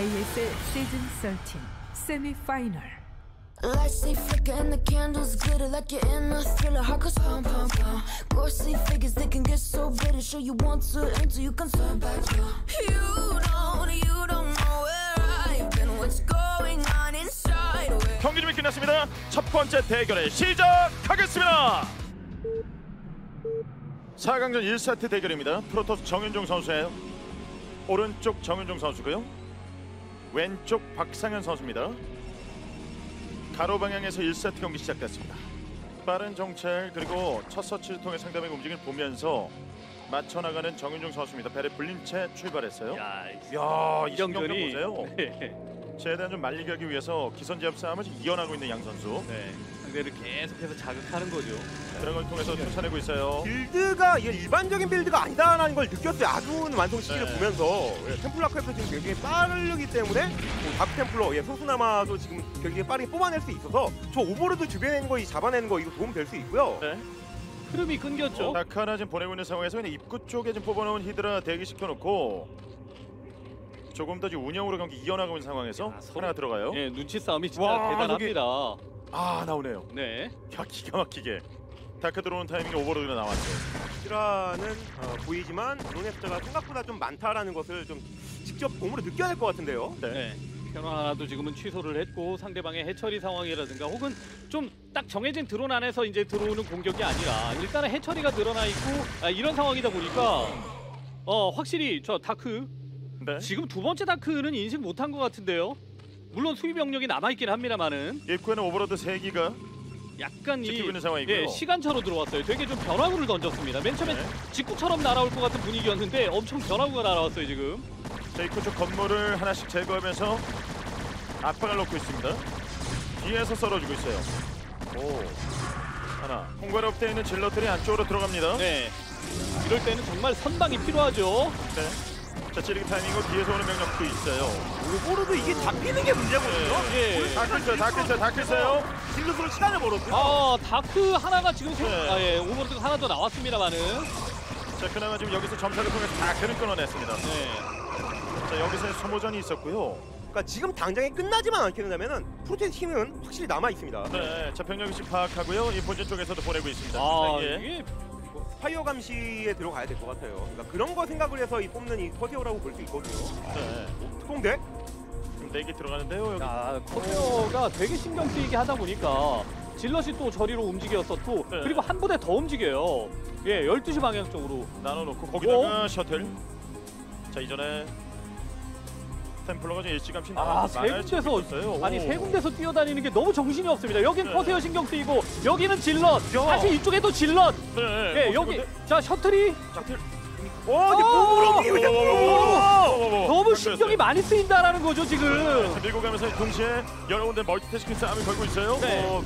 ISL 시즌 13 세미 파이널. Lights they flicker and the candles glitter like you're in a thriller. Heart goes pump, pump, pump. Ghostly figures, they can get so bitter. Sure you want to enter, you can turn back. You don't know where I've been. What's going on inside? 경기 준비 끝났습니다. 첫 번째 대결에 시작하겠습니다. 4강전 1세트 대결입니다. 프로토스 정윤종 선수예요. 오른쪽 정윤종 선수고요. 왼쪽 박상현 선수입니다. 가로 방향에서 1세트 경기 시작됐습니다. 빠른 정찰 그리고 첫 서치를 통해 상대방의 움직임을 보면서 맞춰나가는 정윤종 선수입니다. 배를 불린 채 출발했어요. 이야, 이 신경전 보세요. 네. 최대한 좀 말리게 하기 위해서 기선제압 싸움을 이어나고 있는 양 선수. 네, 상대를 계속해서 자극하는 거죠. 드래곤을 통해서 쫓아내고 있어요. 빌드가 이게 일반적인 빌드가 아니다라는 걸 느꼈어요. 아군 완성 시기를 네. 보면서 템플라크에서 지금 굉장히 빠르기 때문에 다크 템플러, 예, 소수나마도 지금 굉장히 빠르게 뽑아낼 수 있어서 저 오버로드 주변에 있는 거 이 잡아내는 거 이거 도움 될 수 있고요. 네. 흐름이 끊겼죠. 다크 하나 지금 보내고 있는 상황에서 입구 쪽에 지금 뽑아놓은 히드라 대기시켜놓고 조금 더 지금 운영으로 경기 이어나가고 있는 상황에서 야, 하나 들어가요. 예, 눈치 싸움이 진짜 와, 대단합니다. 저기... 아 나오네요. 네. 야 기가 막히게 다크 들어오는 타이밍에 오버로드가 나왔죠. 히드라는 보이지만 드론의 숫자가 생각보다 좀 많다라는 것을 좀 직접 몸으로 느껴야 될 것 같은데요. 네. 현황 네. 하나도 지금은 취소를 했고 상대방의 해처리 상황이라든가 혹은 좀 딱 정해진 드론 안에서 이제 들어오는 공격이 아니라 일단은 해처리가 늘어나 있고 아, 이런 상황이다 보니까 확실히 저 다크 네. 지금 두 번째 다크는 인식 못한 것 같은데요. 물론 수비 병력이 남아있긴 합니다만은 입구에는 오버로드 3기가 약간 이 예, 시간차로 들어왔어요. 되게 좀 변화구를 던졌습니다. 맨 처음에 네. 직구처럼 날아올 것 같은 분위기였는데 엄청 변화구가 날아왔어요 지금. 자, 입구 쪽 건물을 하나씩 제거하면서 압박을 넣고 있습니다. 뒤에서 썰어주고 있어요. 오 하나 공갈업대에 있는 질럿들이 안쪽으로 들어갑니다. 네 이럴 때는 정말 선방이 필요하죠. 네. 자, 찌르기 타이밍으로 뒤에서 오는 명령도 있어요. 오버로드 이게 잡히는 게 문제거든요. 예, 예. 다크였어요. 질럿으로 시간을 벌었고요. 아, 다크 하나가 지금 네. 아, 예. 오버로드가 하나 더 나왔습니다만은. 자, 그나마 지금 여기서 점사를 통해서 다크를 끊어냈습니다. 네. 자, 여기서 소모전이 있었고요. 그러니까 지금 당장에 끝나지만 않게 된다면은 프로토스 힘은 확실히 남아 있습니다. 네. 자, 병력 위치 파악하고요. 이 본진 쪽에서도 보내고 있습니다. 아, 이게 파이어 감시에 들어가야 될 것 같아요. 그러니까 그런 거 생각을 해서 이 뽑는 이 커세오라고 볼 수 있거든요. 네. 특공대? 지금 4개 들어가는데요. 여기. 아, 커세오가 되게 신경 쓰이게 하다 보니까 질럿이 또 저리로 움직였었고 네. 그리고 한 부대 더 움직여요. 예, 12시 방향 쪽으로 나눠놓고 거기다가 셔틀. 자, 이전에 템플러가 지금 일찌감치 아, 세 군데서 뛰어다니는 게 너무 정신이 없습니다. 여긴 네. 커세어 신경 쓰이고 여기는 질럿. 야. 사실 이쪽에도 질럿. 네. 네 여기 근데? 자 셔틀이. 셔틀. 오, 이제 몸으로 움직이고 있다. 너무 신경이 많이 쓰인다라는 거죠 지금. 네. 밀고 가면서 동시에 여러 군데 멀티태스킹 싸움을 걸고 있어요. 네.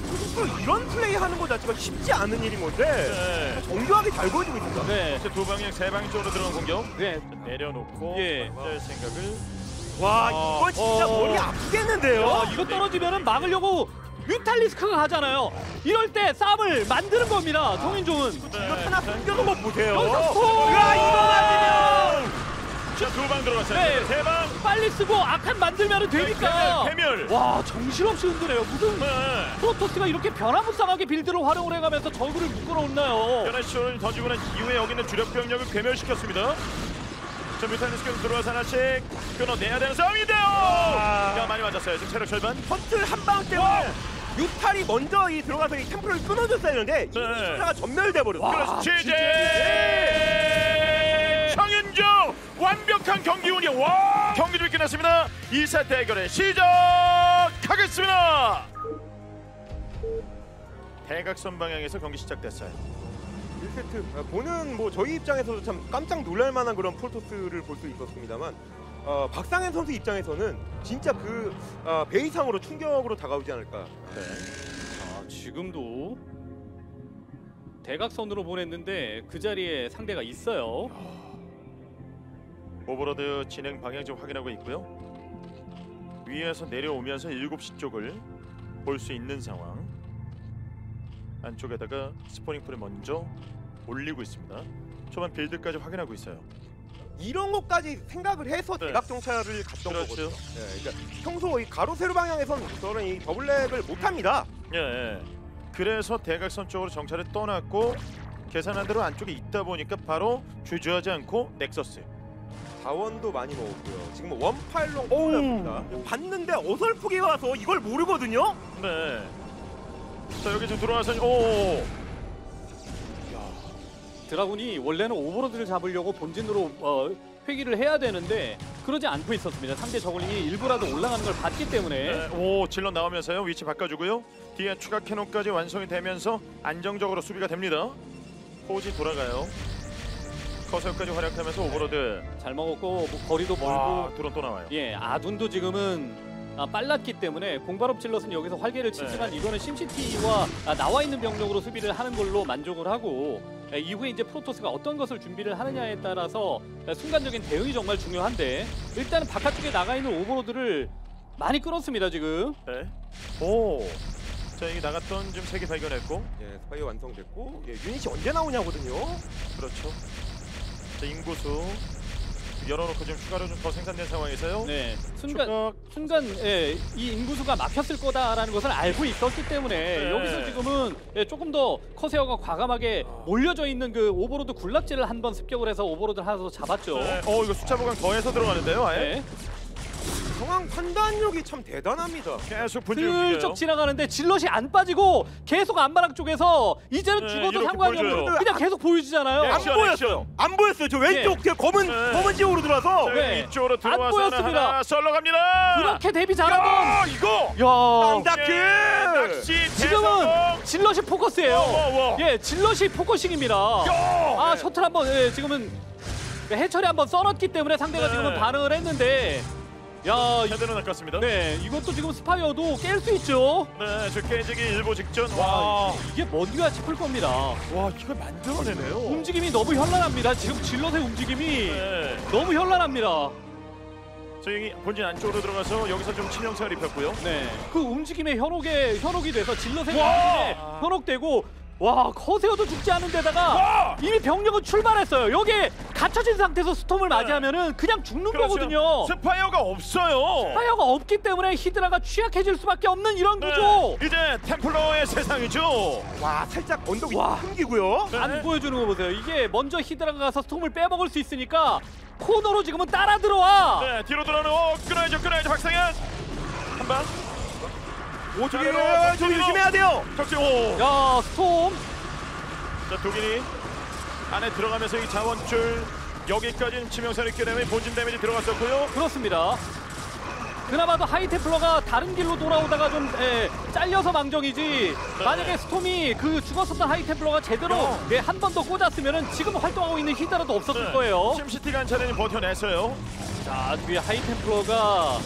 이런 플레이 하는 거 자체가 쉽지 않은 일인 건데 네. 정교하게 잘 보여주고 있습니다. 네. 두 방향 세 방향 쪽으로 들어간 공격. 네. 내려놓고 예. 생각을. 와 이거 진짜 머리 아프겠는데요? 야, 이거 떨어지면은 막으려고 뮤탈리스크가 하잖아요. 이럴 때 싸움을 만드는 겁니다. 정윤종은 네, 이거 하나 숨겨놓은 거 보세요. 야 이거 맞으면 자, 두 방 들어갔어요. 네, 세 방 빨리 쓰고 악한 만들면 되니까. 패멸. 와 정신없이 흔드네요. 무슨 네. 프로토스가 이렇게 변화무쌍하게 빌드를 활용을 해가면서 저그를 묶어놓나요? 변화쇼를 던지고 난 이후에 여기는 주력 병력을 괴멸시켰습니다. 뮤탈리스크로 들어와서 하나씩 끊어내야 되는 싸움인데요! 야, 많이 맞았어요. 지금 체력 절반. 펀트를 한 방 때문에 뮤탈이 먼저 이 들어가서 이 템포를 끊어줬어야 했는데 이스타가 네. 전멸돼버렸어요. 취재! 정윤종! 완벽한 경기 운영! 와! 경기를 끝났습니다. 2차 대결에 시작하겠습니다! 대각선 방향에서 경기 시작됐어요. 1세트 보는 뭐 저희 입장에서도 참 깜짝 놀랄만한 그런 프로토스를 볼 수 있었습니다만 박상현 선수 입장에서는 진짜 그 배 이상으로 충격으로 다가오지 않을까. 네. 아, 지금도 대각선으로 보냈는데 그 자리에 상대가 있어요. 오버로드 진행 방향 좀 확인하고 있고요. 위에서 내려오면서 7시 쪽을 볼 수 있는 상황. 안쪽에다가 스포닝풀을 먼저 올리고 있습니다. 초반 빌드까지 확인하고 있어요. 이런 것까지 생각을 해서 대각정찰을 갔던 거거든요. 예, 그러니까 평소 이 가로세로 방향에서는 저는 이 더블랙을 못합니다. 예, 그래서 대각선 쪽으로 정찰을 떠났고 계산한 대로 안쪽에 있다 보니까 바로 주저하지 않고 넥서스 자원도 많이 먹었고요. 지금 원팔롱 뽑아냅니다. 봤는데 어설프게 와서 이걸 모르거든요? 네. 자, 여기 지금 들어와서 오. 드라군이 원래는 오버로드를 잡으려고 본진으로 회귀를 해야 되는데 그러지 않고 있었습니다. 상대 저글링이 일부라도 올라가는 걸 봤기 때문에. 네. 오, 질러 나오면서요. 위치 바꿔주고요. 뒤에 추가 캐논까지 완성이 되면서 안정적으로 수비가 됩니다. 포지 돌아가요. 커서까지 활약하면서 오버로드 잘 먹었고 뭐 거리도 멀고 드론 또 나와요. 예, 아둔도 지금은 빨랐기 때문에 공발업 질럿은 여기서 활개를 치지만 네. 이거는 심시티와 나와 있는 병력으로 수비를 하는 걸로 만족을 하고 이후에 이제 프로토스가 어떤 것을 준비를 하느냐에 따라서 순간적인 대응이 정말 중요한데 일단은 바깥쪽에 나가 있는 오버로드를 많이 끌었습니다 지금. 네. 오. 자, 여기 나갔던 지금 세 개 발견했고 예, 스파이어 완성됐고 예, 유닛이 언제 나오냐거든요. 그렇죠. 자, 인구수 열어놓고 지금 추가로 좀 더 생산된 상황에서요. 네, 순간 예, 이 인구수가 막혔을 거다라는 것을 알고 있었기 때문에 네. 여기서 지금은 예, 조금 더 커세어가 과감하게 몰려져 있는 그 오버로드 군락지를 한번 습격을 해서 오버로드를 하나 더 잡았죠. 네. 이거 숫자 보강 더해서 들어가는데요. 아예. 네. 상황 판단력이 참 대단합니다. 계속 슬쩍 지나가는데 질럿이 안 빠지고 계속 안마랑 쪽에서 이제는 네, 죽어도 상관이 없는 그냥 계속 보여주잖아요. 네, 액션, 안 보였어요. 안 보였어요. 저 왼쪽 네. 검은 지역으로 들어와서 네. 이쪽으로 들어와서 하나 썰러 갑니다. 그렇게 데뷔 잘하던 이거 땅다키 예, 지금은 질럿이 포커스예요. 예, 질럿이 포커싱입니다. 아, 셔틀 한번 예, 지금은 해철이 한번 썰었기 때문에 상대가 네. 지금은 반응을 했는데 야, 헤드는 아깝습니다. 네, 이것도 지금 스파이어도 깰 수 있죠. 네, 저 깨지기 일보 직전. 와, 이게 뭔가 싶을 겁니다. 와, 이걸 만들어내네요. 움직임이 너무 현란합니다. 지금 질럿의 움직임이 네. 너무 현란합니다. 저기 본진 안쪽으로 들어가서 여기서 좀 치명상을 입혔고요. 네, 그 움직임의 현혹이 돼서 질럿의 움직임에 현혹되고. 와, 커세어도 죽지 않은 데다가 와! 이미 병력은 출발했어요. 여기에 갇혀진 상태에서 스톰을 네. 맞이하면은 그냥 죽는 그렇죠. 거거든요. 스파이어가 없어요. 스파이어가 없기 때문에 히드라가 취약해질 수밖에 없는 이런 네. 구조. 이제 템플러의 세상이죠. 와, 살짝 언덕이 숨기고요. 네. 안 보여주는 거 보세요. 이게 먼저 히드라가 가서 스톰을 빼먹을 수 있으니까 코너로 지금은 따라 들어와. 네, 뒤로 들어오는 끊어야죠, 박상현. 한 방. 오, 독일은 좀 조심해야 돼요! 야, 스톰! 자, 독일이 안에 들어가면서 이 자원줄 여기까지는 치명상을 입게 되면 본진 데미지 들어갔었고요. 그렇습니다. 그나마도 하이테플러가 다른 길로 돌아오다가 좀 잘려서 망정이지 네. 만약에 스톰이 그 죽었었던 하이테플러가 제대로 예, 한 번 더 꽂았으면 지금 활동하고 있는 히드라도 없었을 네. 거예요. 심시티가 한 차례는 버텨냈어요. 자, 뒤에 하이테플러가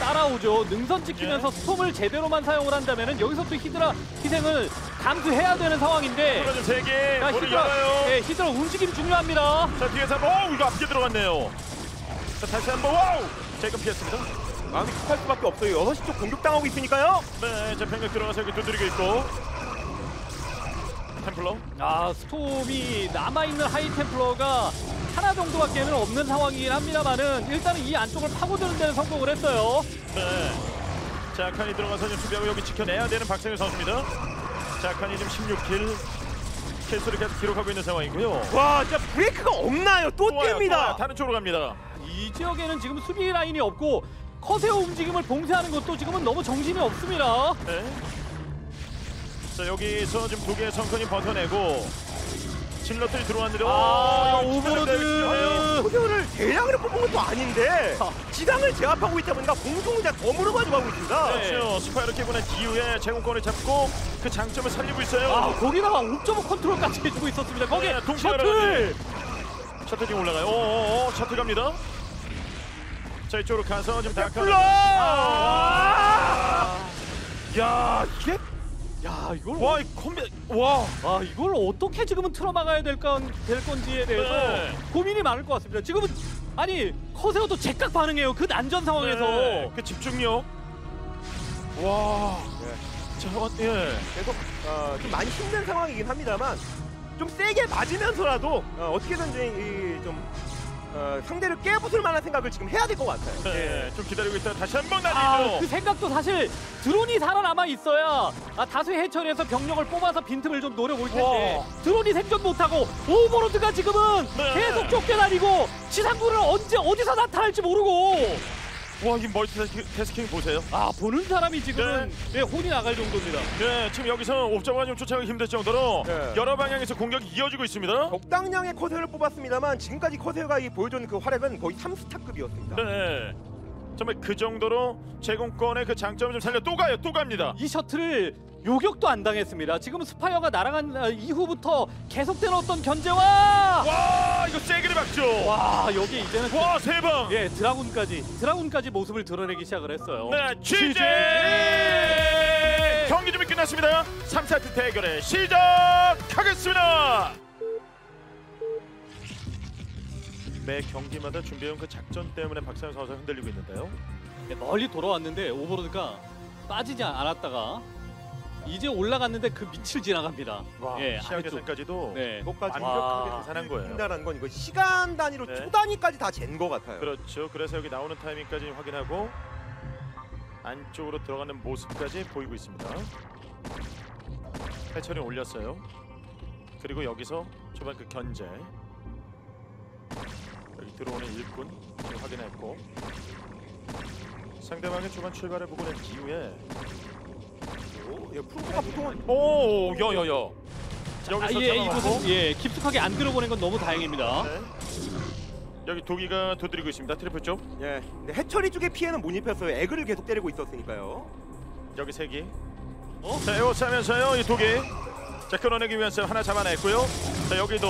따라오죠. 능선 지키면서 예. 스톰을 제대로만 사용을 한다면 여기서 또 히드라 희생을 감수해야 되는 상황인데 자, 히드라 움직임 중요합니다. 자, 뒤에서 오우, 이거 앞뒤에 들어갔네요. 자, 다시 한번 와우! 제금 피했습니다. 마음이 급할 수밖에 없어요. 6시 쪽 공격당하고 있으니까요. 네, 자, 병력 들어가서 여기 두드리고 있고 템플러. 아, 스톰이 남아있는 하이 템플러가 하나 정도밖에는 없는 상황이긴 합니다만은 일단은 이 안쪽을 파고드는 데는 성공을 했어요. 네. 자, 칸이 들어가서 지금 수비하고 여기 지켜내야 되는 박상현 선수입니다. 자, 칸이 지금 16킬 킬수를 계속 기록하고 있는 상황이고요. 와, 진짜 브레이크가 없나요? 또 뜹니다. 다른 쪽으로 갑니다. 이 지역에는 지금 수비 라인이 없고 커세어 움직임을 봉쇄하는 것도 지금은 너무 정신이 없습니다. 네. 자, 여기서 지금 두 개의 성큰이 버텨내고 질럿들이 들어왔는데 오버로드 포세어를 대량으로 뽑은 것도 아닌데 지상을 제압하고 있다 보니까 공중을 다 덤으로 가져가고 있습니다. 네. 그렇죠. 스파이어를 깨고 난 이후에 제공권을 잡고 그 장점을 살리고 있어요. 아, 거기다가 5.5 컨트롤까지 해주고 있었습니다. 거기에 네, 셔틀 지금 올라가요. 오오오, 셔틀 갑니다. 자, 이쪽으로 가서 지금 템플러! 야, 이게 야, 이걸 와, 이 컴백 와, 아, 이걸 어떻게 지금은 틀어막아야 될 건지에 대해서 네. 고민이 많을 것 같습니다. 지금은 아니 커세어도 즉각 반응해요. 그 난전 상황에서 네. 그 집중력. 와, 저건 네. 예, 계속 좀 많이 힘든 상황이긴 합니다만 좀 세게 맞으면서라도 어떻게든지 좀 상대를 깨부술 만한 생각을 지금 해야 될 것 같아요. 네, 예. 좀 기다리고 있어요. 다시 한번 날리죠. 그 생각도 사실 드론이 살아남아 있어야 다수의 해처리에서 병력을 뽑아서 빈틈을 좀 노려볼 텐데 와. 드론이 생존 못하고 오버로드가 지금은 네. 계속 쫓겨다니고 지상군을 언제 어디서 나타날지 모르고 와, 이 멀티태스킹 보세요. 아, 보는 사람이 지금은 네. 네, 혼이 나갈 정도입니다. 네, 지금 여기서 옵저버가 좀 쫓아가기 힘들 정도로 네. 여러 방향에서 공격이 이어지고 있습니다. 적당량의 커세어를 뽑았습니다만 지금까지 커세어가 보여준 그 활약은 거의 3스타급이었습니다. 네, 정말 그 정도로 제공권의 그 장점을 좀 살려 또 가요, 또 갑니다. 이 셔틀을 요격도 안 당했습니다. 지금 스파이어가 날아간 이후부터 계속된 어떤 견제와 와 이거 세게 막죠. 와 여기 이제는 와 세 방. 예 드라군까지 모습을 드러내기 시작을 했어요. 네 GG 경기 준비 끝났습니다. 3세트 대결에 시작하겠습니다. 매 경기마다 준비해온 그 작전 때문에 박상현 선수가 흔들리고 있는데요. 네, 멀리 돌아왔는데 오버로드가 빠지지 않았다가. 이제 올라갔는데 그 밑을 지나갑니다. 와, 예, 시야 계산까지도 네. 이것까지 완벽하게 계산한 거예요. 된다는 건 이거 시간 단위로 네. 초단위까지 다 잰 거 같아요. 그렇죠. 그래서 여기 나오는 타이밍까지 확인하고 안쪽으로 들어가는 모습까지 보이고 있습니다. 해철이 올렸어요. 그리고 여기서 초반 그 견제 여기 들어오는 일꾼 확인했고 상대방의 초반 출발을 보고 낸 이후에 프로토가 보통은 오, 여여여. 여기서 잡아가고 예, 깊숙하게 안 들어보낸 건 너무 다행입니다. 네. 여기 도기가 두드리고 있습니다. 트리플 쪽. 예. 근데 해처리 쪽의 피해는 못 입혔어요. 에그를 계속 때리고 있었으니까요. 여기 세 개. 어? 자, 에워싸면서요. 이 도기. 자, 끊어내기 위해서 하나 잡아냈고요. 자, 여기도.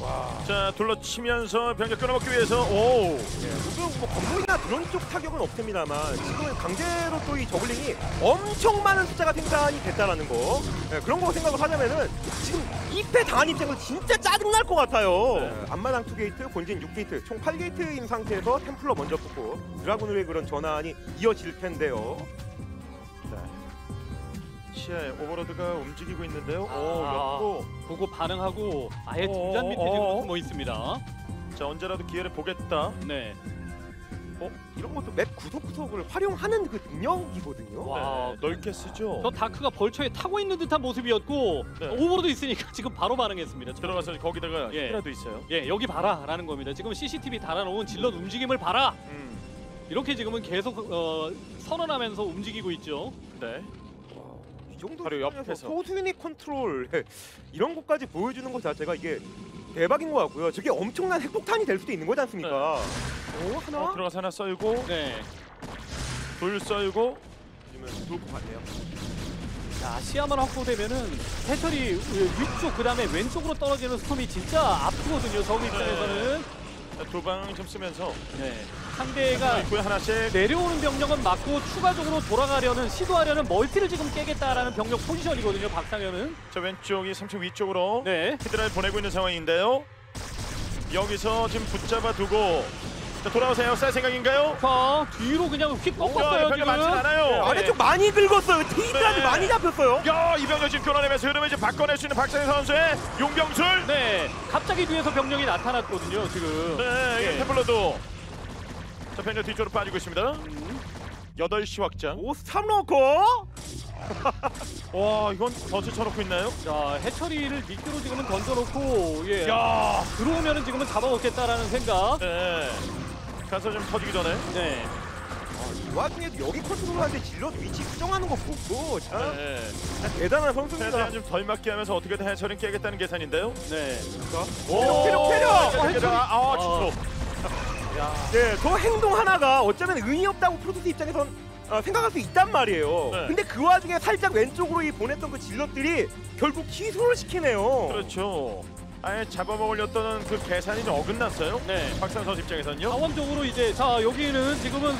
와. 자, 둘러치면서 병력 끊어먹기 위해서. 오. 예. 뭐 건물이나 드론 쪽 타격은 없습니다만 지금은 강제로 또 이 저글링이 엄청 많은 숫자가 생산이 됐다라는 거. 예, 그런 거 생각을 하자면은 지금 2패 당한 입장은 진짜 짜증날 것 같아요. 네. 앞마당 2게이트, 본진 6게이트, 총 8게이트인 상태에서 템플러 먼저 뽑고 드라군으로의 그런 전환이 이어질 텐데요. 시야에 오버로드가 움직이고 있는데요. 오, 였고 보고 반응하고 아예 중단 밑에 지금 숨어 있습니다. 자, 언제라도 기회를 보겠다. 네. 이런 것도 맵 구석구석을 활용하는 그 능력이거든요. 와, 네. 넓게 쓰죠. 저 다크가 벌처에 타고 있는 듯한 모습이었고 네. 오버로드 있으니까 지금 바로 반응했습니다. 들어가서 거기다가 히드라도 예. 있어요. 예, 여기 봐라라는 겁니다. 지금 CCTV 달아놓은 질럿 움직임을 봐라. 이렇게 지금은 계속 선언하면서 움직이고 있죠. 네. 바로 옆에서 소수유닛 컨트롤 이런 것까지 보여주는 것 자체가 이게 대박인 것 같고요. 저게 엄청난 핵폭탄이 될 수도 있는 거지 않습니까? 네. 오 하나 들어가서 하나 썰고 네. 돌 썰고 좋을 것 같네요. 자 시야만 확보되면은 해철이 위쪽 그다음에 왼쪽으로 떨어지는 스톰이 진짜 아프거든요. 저기 입장에서는 두 방 좀 쓰면서 네. 상대가 하나씩. 내려오는 병력은 막고 추가적으로 돌아가려는 시도하려는 멀티를 지금 깨겠다라는 병력 포지션이거든요. 박상현은 저 왼쪽이 3층 위쪽으로 네. 히드라를 보내고 있는 상황인데요. 여기서 지금 붙잡아 두고 자, 돌아와서 에어쌀 생각인가요? 자, 뒤로 그냥 휙 꺾었어요. 지금 않아요. 네. 아래쪽 많이 긁었어요. 히드라도 네. 많이 잡혔어요. 야, 이 병력 지금 교란하면서 흐름을 지금 바꿔낼 수 있는 박상현 선수의 용병술. 네, 갑자기 뒤에서 병력이 나타났거든요. 지금 네, 태블러도 네. 자, 펜저 뒤쪽으로 빠지고 있습니다. 8시 확장. 오, 3 넣고! 와, 이건 덫을 쳐놓고 있나요? 자, 해처리를 밑으로 지금은 던져놓고, 예. 야! 들어오면은 지금은 잡아먹겠다라는 생각. 네. 가서 좀 터지기 전에. 네. 아, 이 와중에도 여기 컨트롤하는데 질럿 위치 수정하는 거 보고, 자. 네. 대단한 선수입니다. 좀 덜 맞게 하면서 어떻게든 해처리는 깨겠다는 계산인데요? 네. 오! 캐력! 아, 진짜. 네, 저 행동 하나가 어쩌면 의미 없다고 프로토스 입장에선 생각할 수 있단 말이에요. 네. 근데 그 와중에 살짝 왼쪽으로 이 보냈던 그 질럿들이 결국 희소를 시키네요. 그렇죠. 아예 잡아먹으려던 그 계산이 좀 어긋났어요. 네, 박상현 선수 입장에서는요. 자원적으로 이제 자 여기는 지금은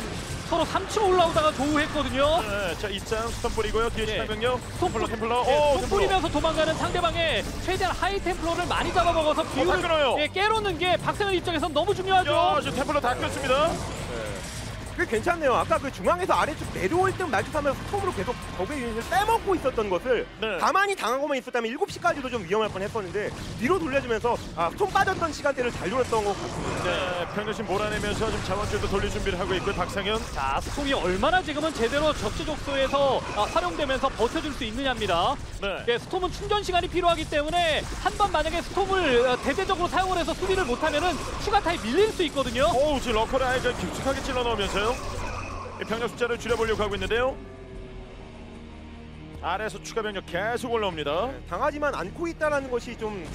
서로 3층 올라오다가 조우했거든요. 네, 자 이장 스톰 뿌리고요. 뒤에 네. 시간병력 템플러. 네, 스톰 뿌리면서 도망가는 상대방의 최대한 하이 템플러를 많이 잡아먹어서 비율을 깨놓는 게 박상현 입장에선 너무 중요하죠. 야, 지금 템플러 다 꼈습니다. 네. 꽤 괜찮네요. 아까 그 중앙에서 아래쪽 내려올 듯 마주하면서 톱으로 계속 적의 유닛을 빼먹고 있었던 것을 네. 가만히 당하고만 있었다면 7시까지도 좀 위험할 뻔했었는데 뒤로 돌려주면서 손 빠졌던 시간대를 잘 노렸던 것 같습니다. 네, 평균심 몰아내면서 지금 자원줄도 돌릴 준비를 하고 있고 박상현. 자, 스톰이 얼마나 지금은 제대로 적재적소에서 활용되면서 버텨줄 수 있느냐입니다. 네. 예, 스톰은 충전 시간이 필요하기 때문에 한 번 만약에 스톰을 대대적으로 사용을 해서 수비를 못하면은 추가 타임 밀릴 수 있거든요. 오, 지금 러커를 아예 깊숙하게 찔러 넣으면서요. 병력 숫자를 줄여보려고 하고 있는데요. 아래에서 추가 병력 계속 올라옵니다. 네, 당하지만 않고 있다는 것이 좀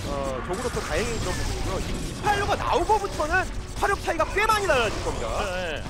적으로서 다행인 그런 부분이고요. 디팔로가 나오고부터는 화력 차이가 꽤 많이 달라질 겁니다. 네.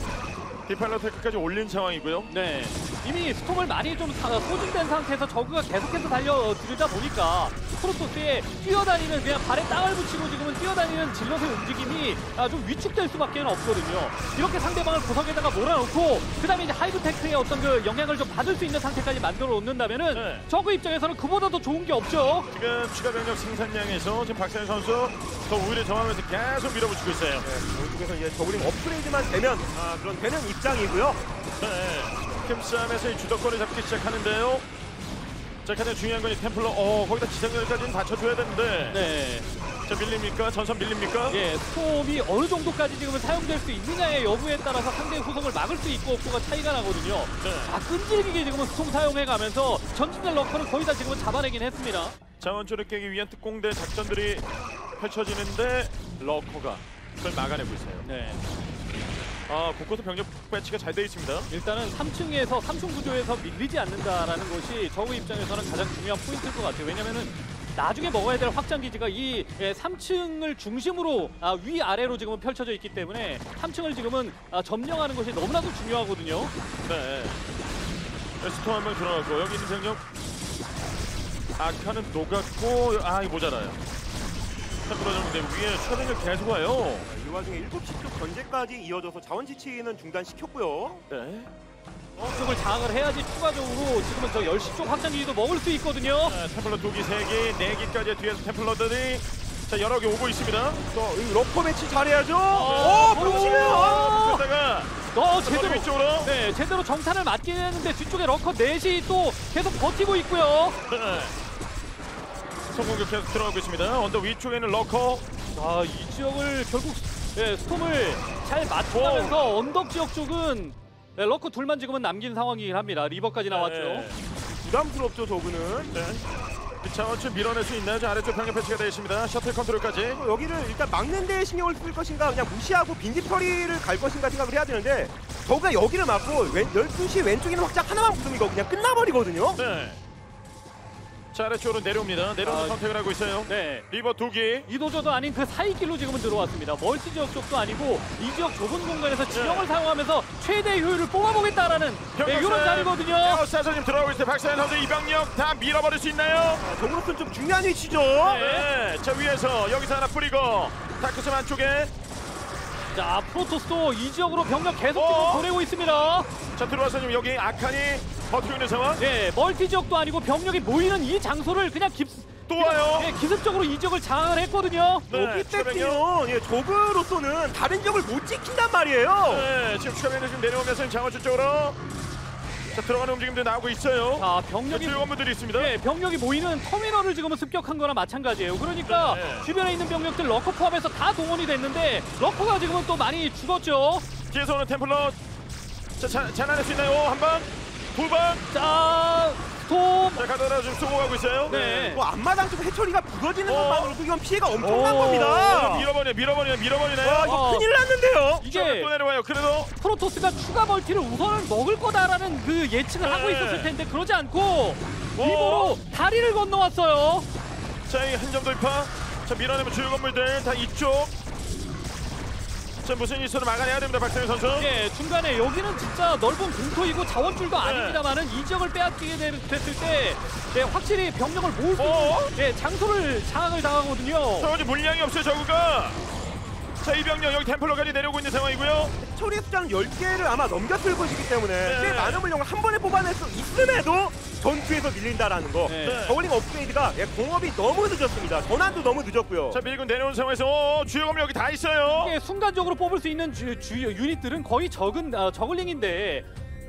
디팔로 테크까지 올린 상황이고요. 네. 이미 스톰을 많이 좀 소진된 상태에서 저그가 계속해서 달려들다 보니까 프로토스의 뛰어다니는 그냥 발에 땅을 붙이고 지금은 뛰어다니는 질럿의 움직임이 좀 위축될 수밖에 없거든요. 이렇게 상대방을 구석에다가 몰아놓고 그다음에 이제 하이브테크의 어떤 그 영향을 좀 받을 수 있는 상태까지 만들어 놓는다면은 네. 저그 입장에서는 그보다 더 좋은 게 없죠. 지금 추가 병력 생산량에서 지금 박상현 선수 더 우위를 정하면서 계속 밀어붙이고 있어요. 네, 그쪽에서 이제 저그링 업그레이드만 되면 그런 되는 입장이고요. 네. 팀 싸움에서 이 주도권을 잡기 시작하는데요. 자, 가장 중요한 건 이 템플러. 거기다 지상렬까지는 받쳐줘야 되는데. 네. 자, 밀립니까? 전선 밀립니까? 예, 스톰이 어느 정도까지 지금은 사용될 수 있느냐의 여부에 따라서 상대의 후성을 막을 수 있고 없고가 차이가 나거든요. 네. 끈질기게 지금은 스톰 사용해가면서 전진된 러커를 거의 다 지금은 잡아내긴 했습니다. 자원줄을 깨기 위한 특공대 작전들이 펼쳐지는데 러커가 그걸 막아내고 있어요. 네. 곳곳에 병력 배치가 잘 되어 있습니다. 일단은 3층 구조에서 밀리지 않는다라는 것이 저우 입장에서는 가장 중요한 포인트일 것 같아요. 왜냐면은 나중에 먹어야 될 확장 기지가 이 3층을 중심으로 위아래로 지금은 펼쳐져 있기 때문에 3층을 지금은 점령하는 것이 너무나도 중요하거든요. 네. 스톰 한 명 들어갔고 여기 있는 병력 아카는 녹았고 이거 모자라요. 위에 추가병력 계속 와요. 이 와중에 7시 쪽 견제까지 이어져서 자원 지치는 중단시켰고요. 네. 쪽을 장악을 해야지 추가적으로 지금은 저 10시 쪽 확장기지도 먹을 수 있거든요. 네, 템플러 2기, 3기, 4기까지 뒤에서 템플러들이 자 여러 개 오고 있습니다. 또 러커 매치 잘해야죠. 부딪히면 그러다가 제대로 위쪽으로. 네, 제대로 정탄을 맞긴 했는데 뒤쪽에 러커 4시 또 계속 버티고 있고요. 네. 공격 계속 들어가고 있습니다. 언덕 위쪽에는 러커. 이 지역을 결국 스톰을 잘 맞춰가면서 언덕 지역 쪽은 러커 둘만 지금은 남긴 상황이긴 합니다. 리버까지 나왔죠. 네. 부담스럽죠, 저분은. 네. 자원줄 밀어낼 수 있나요? 아래쪽 병력 배치가 되어 있습니다. 셔틀 컨트롤까지. 여기를 일단 막는 데 신경을 쓸 것인가 그냥 무시하고 빈집털이를 갈 것인가 생각을 해야 되는데 저가 여기를 막고 12시 왼쪽에 있는 확장 하나만 붙으면 이거 그냥 끝나버리거든요. 네. 자, 아래쪽으로 내려옵니다. 내려오는 선택을 하고 있어요. 네. 리버 2기. 이도저도 아닌 그 사이길로 지금은 들어왔습니다. 멀티 지역 쪽도 아니고 이 지역 좁은 공간에서 지형을 네. 사용하면서 최대의 효율을 뽑아보겠다라는 이런 자리거든요. 사선 지금 들어오고 있어요. 박상현 선수 이 병력 다 밀어버릴 수 있나요? 동료분 좀 중요한 위치죠. 네. 네. 자, 위에서 여기서 하나 뿌리고 다크섬 안쪽에. 자, 프로토스도 이 지역으로 병력 계속 지금 보내고 있습니다. 자, 들어와서 지금 여기 아칸이. 버티고 있는 상황? 네, 멀티 지역도 아니고 병력이 모이는 이 장소를 그냥 또 와요. 네, 기습적으로 이 지역을 장악을 했거든요. 네, 여기 뺏기면 저그로서는 다른 지역을 못 지킨단 말이에요. 네, 지금 추가면이 지금 내려오면서 장화주 쪽으로 자, 들어가는 움직임도 나오고 있어요. 자, 병력이 있습니다. 네, 병력이 모이는 터미널을 지금은 습격한 거나 마찬가지예요. 그러니까 네. 주변에 있는 병력들 러커 포함해서 다 동원이 됐는데 러커가 지금은 또 많이 죽었죠. 뒤에서 오는 템플러 잘라낼 수 있나요? 한 번. 두번 자, 스톰! 자, 가다라 지금 수고하고 있어요. 네. 앞마당 쪽 해처리가 부러지는 것만으로도 이건 피해가 엄청난 겁니다. 밀어버리네요. 이거 큰일 났는데요. 이게 또 내려와요. 그래도 프로토스가 추가 멀티를 우선 먹을 거다라는 그 예측을 하고 있었을 텐데 그러지 않고 리버로 다리를 건너왔어요. 자, 이 한 점 돌파. 자, 밀어내면 주요 건물들 다 이쪽. 무슨 이슈를 막아내야 됩니다, 박상현 선수. 예, 중간에 여기는 진짜 넓은 공터이고 자원줄도 아닙니다만은 이 지역을 빼앗기게 됐을 때 확실히 병력을 모을 수 있는 장소를 장악을 당하거든요. 저기 물량이 없어요, 저구가. 자, 이 병력 여기 템플러까지 내려오고 있는 상황이고요. 해처리 숫자는 10개를 아마 넘겼을 것이기 때문에 꽤 많은 물량을 한 번에 뽑아낼 수 있음에도 전투에서 밀린다라는 거. 저글링 업그레이드가 공업이 너무 늦었습니다. 전환도 너무 늦었고요. 자, 밀고 내려온 상황에서 주요검이 여기 다 있어요. 이게 순간적으로 뽑을 수 있는 주요 유닛들은 거의 적은 저글링인데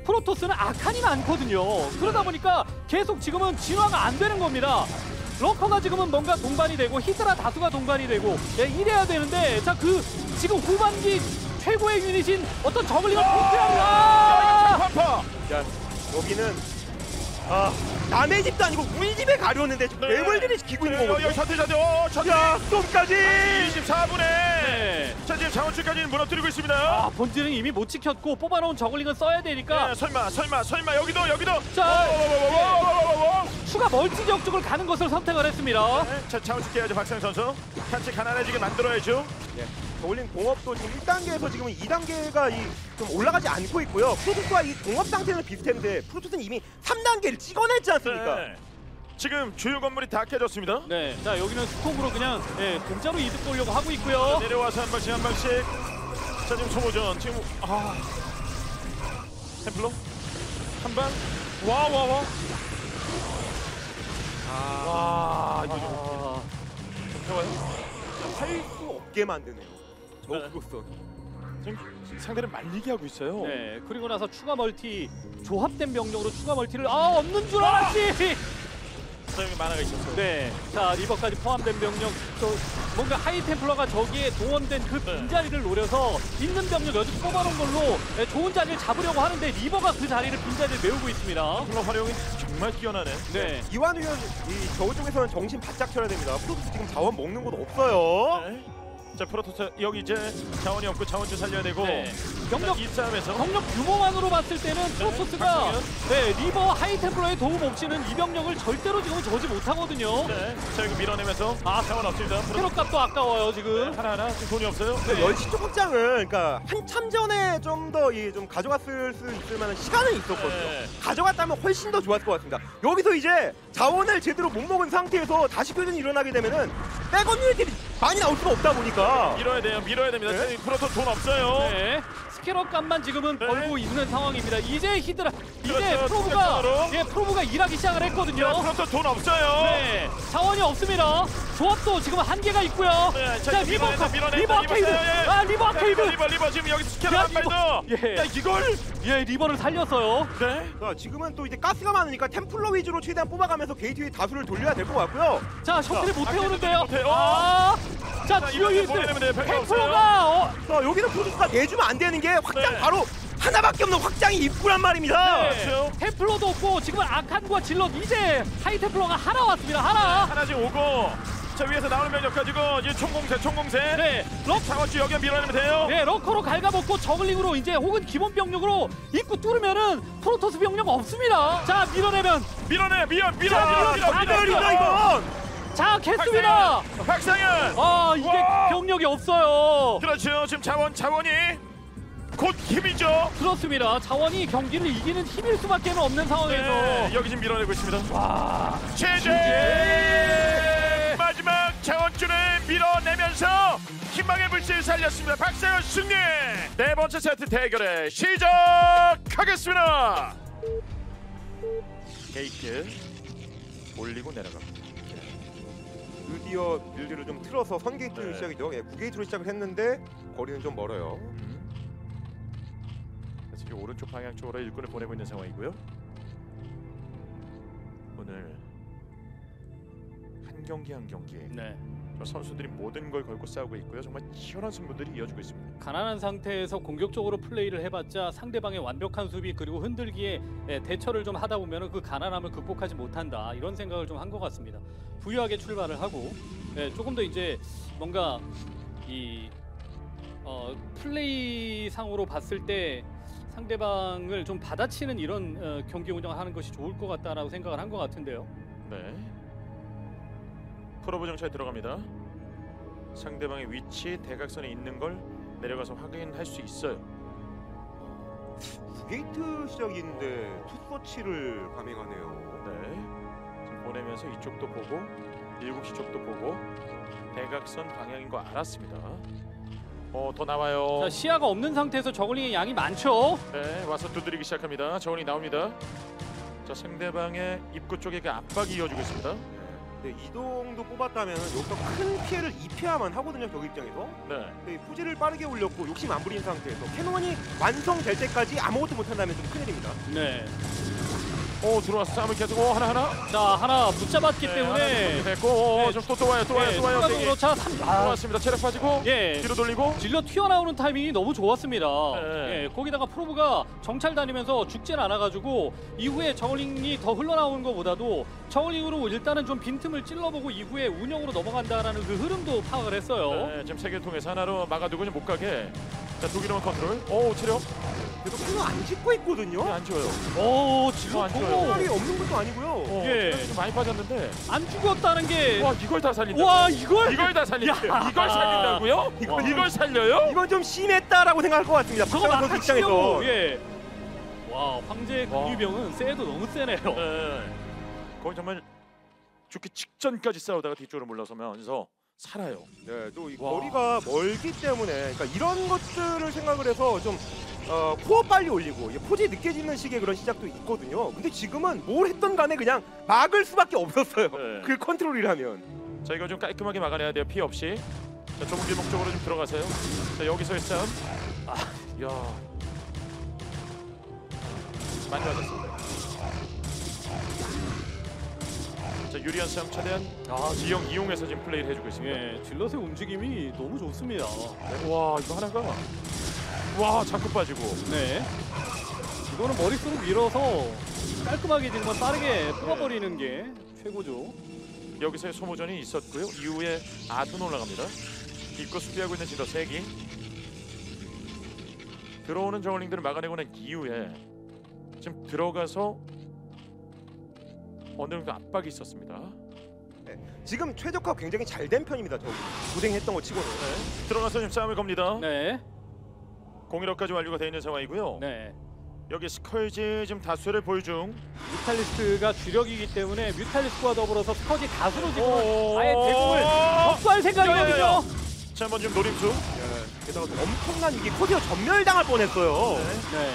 프로토스는 아칸이 많거든요. 그러다 보니까 계속 지금은 진화가 안 되는 겁니다. 러커가 지금은 뭔가 동반이 되고 히드라 다수가 동반이 되고 이래야 되는데, 자, 그 지금 후반기 최고의 유닛인 어떤 저글링을 포트합니다. 야, 여기는 남의 집도 아니고 우리 집에 가려는데 지금 괴물들이 지키고 있는 거거든요. 여기 셔틀 야, 똥까지 24분에 자, 지금 장원줄까지는 무너뜨리고 있습니다. 본질은 이미 못 지켰고 뽑아놓은 저글링은 써야 되니까. 설마 여기도 자, 추가 멀티 지역 쪽을 가는 것을 선택을 했습니다. 자, 장원줄 깨야죠. 박상 선수 같이 가난해지게 만들어야죠. 저울링 공업도 지금 1단계에서 지금은 2단계가 좀 올라가지 않고 있고요. 프로토스와 이 공업 상태는 비슷한데 프로토스는 이미 3단계를 찍어냈지 않습니까? 지금 주요 건물이 다 깨졌습니다. 자, 여기는 스톰으로 그냥 공짜로 이득 보려고 하고 있고요. 자, 내려와서 한 발씩. 자, 지금 초보전 지금 템플러 한 방. 와 이거 좀 좋아요. 할 수 없게 만드네요. 지금 상대를 말리게 하고 있어요. 그리고 나서 추가 멀티, 조합된 병력으로 추가 멀티를 없는 줄 알았지. 여기 만화가 있었어요. 자, 리버까지 포함된 병력, 또 뭔가 하이 템플러가 저기에 동원된 그 빈자리를 노려서 있는 병력 여기 뽑아놓은 걸로 좋은 자리를 잡으려고 하는데 리버가 그 자리를 빈자리를 메우고 있습니다. 템플러 활용이 정말 뛰어나네. 이완 의원 이 저우 쪽에서는 정신 바짝 차려야 됩니다. 프로토스 지금 자원 먹는 곳 없어요. 자, 프로토스 여기 이제 자원이 없고 자원줄 살려야 되고 병력 입싸움에서 병력 규모만으로 봤을 때는 프로토스가 리버 하이템플러의 도움 없이는 이 병력을 절대로 지금 저지 못하거든요. 자, 이거 밀어내면서 자원 없습니다. 캐럿 값도 아까워요 지금. 하나하나 지금 돈이 없어요. 열시 조금장은 그러니까 한참 전에 좀 더 좀 가져갔을 수 있을 만한 시간은 있었거든요. 가져갔다면 훨씬 더 좋았을 것 같습니다. 여기서 이제 자원을 제대로 못 먹은 상태에서 다시 교전이 일어나게 되면은 백업 유닛들이 많이 나올 수가 없다 보니까. 밀어야 돼요. 밀어야 됩니다. 프로토스 돈 없어요. 스킬업 값만 지금은 벌고 있는 상황입니다. 이제 히드라, 이제 프로브가 일하기 시작을 했거든요. 프로토스 돈 없어요. 자원이 없습니다. 조합도 지금 한계가 있고요. 자, 리버 지금 여기서 스킬업 한 발도. 이걸 리버를 살렸어요. 자, 지금은 또 이제 가스가 많으니까 템플러 위주로 최대한 뽑아가면서 게이트의 다수를 돌려야 될 것 같고요. 자, 셔틀이 못 태우는데요. 자, 주요 유닛들 템플러가 여기는 프로토스가 내주면 안 되는 게 확장 바로 하나밖에 없는 확장이 입구란 말입니다. 템플러도 없고 지금은 아칸과 질럿, 이제 하이 템플러가 하나 왔습니다. 하나 지금 오고. 자, 위에서 나오는 면역 가지고 이제 총공세. 장어치 여기 밀어내면 돼요. 러커로 갉아먹고 저글링으로 이제 혹은 기본 병력으로 입구 뚫으면은 프로토스 병력 없습니다. 자, 밀어내면 밀어 이거. 자, 겠습니다. 박상현. 이게 병력이 없어요. 그렇죠. 지금 자원이 곧 힘이죠. 그렇습니다. 자원이 경기를 이기는 힘일 수밖에 없는 상황에서 여기 지금 밀어내고 있습니다. 와, 최재 마지막 자원줄을 밀어내면서 희망의 불씨를 살렸습니다. 박상현 승리. 네 번째 세트 대결에 시작하겠습니다. 게이트 올리고 내려갑니다. 드디어 빌드를 좀 틀어서 선게이트로 시작이죠. 9게이트로 시작을 했는데 거리는 좀 멀어요. 지금 오른쪽 방향 쪽으로 일꾼을 보내고 있는 상황이고요. 오늘 한 경기 선수들이 모든 걸 걸고 싸우고 있고요. 정말 치열한 승부들이 이어지고 있습니다. 가난한 상태에서 공격적으로 플레이를 해봤자 상대방의 완벽한 수비 그리고 흔들기에 대처를 좀 하다 보면 그 가난함을 극복하지 못한다, 이런 생각을 좀 한 것 같습니다. 부유하게 출발을 하고 조금 더 이제 뭔가 이 플레이상으로 봤을 때 상대방을 좀 받아치는 이런 경기 운영하는 것이 좋을 것 같다라고 생각을 한 것 같은데요. 프로브 정찰에 들어갑니다. 상대방의 위치, 대각선에 있는 걸 내려가서 확인할 수 있어요. 게이트 시작인데 투서치를 감행하네요. 지금 보내면서 이쪽도 보고 7시 쪽도 보고 대각선 방향인 거 알았습니다. 더 나와요. 자, 시야가 없는 상태에서 저글링의 양이 많죠. 와서 두드리기 시작합니다. 저글링이 나옵니다. 자, 상대방의 입구 쪽에 그 압박이 이어지고 있습니다. 네, 이동도 뽑았다면 여기서 큰 피해를 입혀야만 하거든요, 벽 입장에서. 네. 근데 후지를 빠르게 올렸고 욕심 안 부린 상태에서 캐논이 완성될 때까지 아무것도 못한다면 좀 큰일입니다. 네. 오, 들어와서 싸움을 계속. 오, 하나. 자, 하나 붙잡았기 네, 때문에 됐고. 오, 좀 또 와요, 또 와요, 또 와요. 순간적으로 차 3점 왔습니다. 체력 빠지고 예. 뒤로 돌리고 질러 튀어나오는 타이밍이 너무 좋았습니다. 네. 예, 거기다가 프로브가 정찰 다니면서 죽질 않아가지고 이후에 저울링이 더 흘러나오는 것보다도 저울링으로 일단은 좀 빈틈을 찔러보고 이후에 운영으로 넘어간다라는 그 흐름도 파악을 했어요. 네, 지금 세 개를 통해서 하나로 막아두고 좀 못 가게. 자, 독일은 컨트롤. 오, 체력. 그래도 칼로 안 짚고 있거든요. 네, 안 줘요. 오, 지금 안 줘요. 칼이 없는 것도 아니고요. 어, 예, 좀 많이 빠졌는데 안 죽었다는 게. 와, 이걸 다 살린다. 와, 이걸 다 살린다. 이걸 살린다고요? 이걸 살려요? 이건 좀 심했다라고 생각할 것 같습니다. 저거 막상 입장에서. 예. 와, 황제의 강유병은 세도 너무 세네요. 네. 거의 정말 죽기 직전까지 싸우다가 뒤쪽으로 물러서면서. 살아요. 네, 또 이 거리가 멀기 때문에 그러니까 이런 것들을 생각을 해서 좀 코어 빨리 올리고 포지 늦게 짓는 식의 그런 시작도 있거든요. 근데 지금은 뭘 했던 간에 그냥 막을 수밖에 없었어요. 네. 그 컨트롤이라면. 자, 이거 좀 깔끔하게 막아내야 돼요. 피해 없이. 자, 좁은 길 목적으로 좀 들어가세요. 자, 여기서의 싸움. 아, 야. 많이 맞았습니다. 자, 유리한 싸움 최대한 지형 이용해서 지금 플레이를 해주고 있습니다. 예, 질럿의 움직임이 너무 좋습니다. 네. 와, 이거 하나가 와, 자꾸 빠지고. 네. 이거는 머릿속으로 밀어서 깔끔하게 지금 빠르게 뽑아버리는 게 최고죠. 여기서의 소모전이 있었고요. 이후에 아둔 올라갑니다. 입구 수비하고 있는 질럿 3기. 들어오는 저울링들을 막아내고 난 이후에 지금 들어가서 어느 정도 압박이 있었습니다. 네, 지금 최적화 굉장히 잘 된 편입니다. 저기 고생했던 거 치고는. 네. 들어가서 지금 싸움을 겁니다. 네. 공일업까지 완료가 돼 있는 상황이고요. 네. 여기 스컬지 지금 다수를 보유 중. 뮤탈리스트가 주력이기 때문에 뮤탈리스트와 더불어서 스컬지 다수로 지금 아예 대공을 접수할 생각이거든요. 자, 한번 지금 노림수. 예. 게다가 엄청난 이게 코디어 전멸당할 뻔했어요. 네. 네.